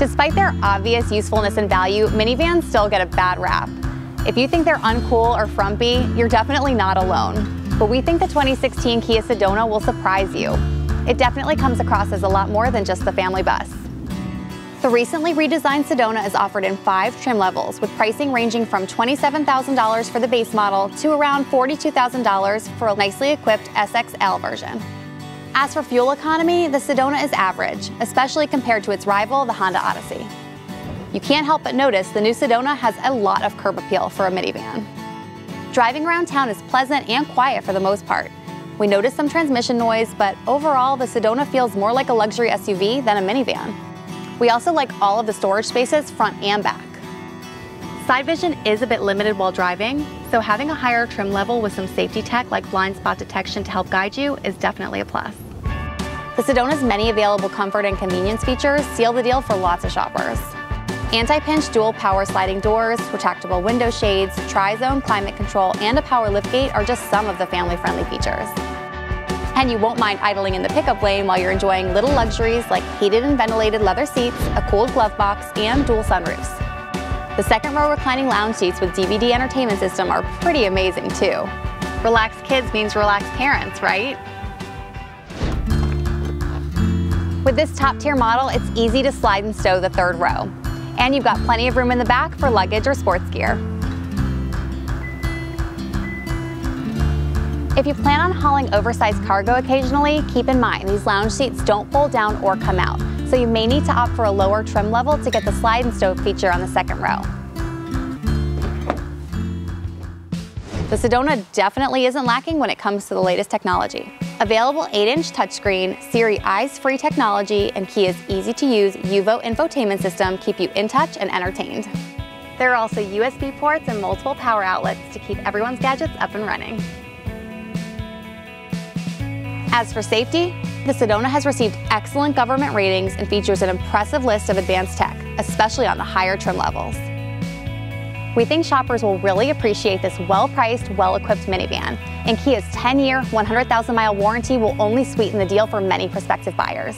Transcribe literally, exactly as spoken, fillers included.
Despite their obvious usefulness and value, minivans still get a bad rap. If you think they're uncool or frumpy, you're definitely not alone. But we think the twenty sixteen Kia Sedona will surprise you. It definitely comes across as a lot more than just the family bus. The recently redesigned Sedona is offered in five trim levels, with pricing ranging from twenty-seven thousand dollars for the base model to around forty-two thousand dollars for a nicely equipped S X L version. As for fuel economy, the Sedona is average, especially compared to its rival, the Honda Odyssey. You can't help but notice the new Sedona has a lot of curb appeal for a minivan. Driving around town is pleasant and quiet for the most part. We noticed some transmission noise, but overall, the Sedona feels more like a luxury S U V than a minivan. We also like all of the storage spaces, front and back. Side vision is a bit limited while driving, so having a higher trim level with some safety tech like blind spot detection to help guide you is definitely a plus. The Sedona's many available comfort and convenience features seal the deal for lots of shoppers. Anti-pinch dual power sliding doors, retractable window shades, tri-zone climate control, and a power liftgate are just some of the family-friendly features. And you won't mind idling in the pickup lane while you're enjoying little luxuries like heated and ventilated leather seats, a cooled glove box, and dual sunroofs. The second row reclining lounge seats with D V D entertainment system are pretty amazing too. Relaxed kids means relaxed parents, right? With this top-tier model, it's easy to slide and stow the third row. And you've got plenty of room in the back for luggage or sports gear. If you plan on hauling oversized cargo occasionally, keep in mind these lounge seats don't fold down or come out, so you may need to opt for a lower trim level to get the slide and stow feature on the second row. The Sedona definitely isn't lacking when it comes to the latest technology. Available eight inch touchscreen, Siri eyes-free technology, and Kia's easy-to-use U V O infotainment system keep you in touch and entertained. There are also U S B ports and multiple power outlets to keep everyone's gadgets up and running. As for safety, the Sedona has received excellent government ratings and features an impressive list of advanced tech, especially on the higher trim levels. We think shoppers will really appreciate this well-priced, well-equipped minivan, and Kia's ten-year, one hundred thousand mile warranty will only sweeten the deal for many prospective buyers.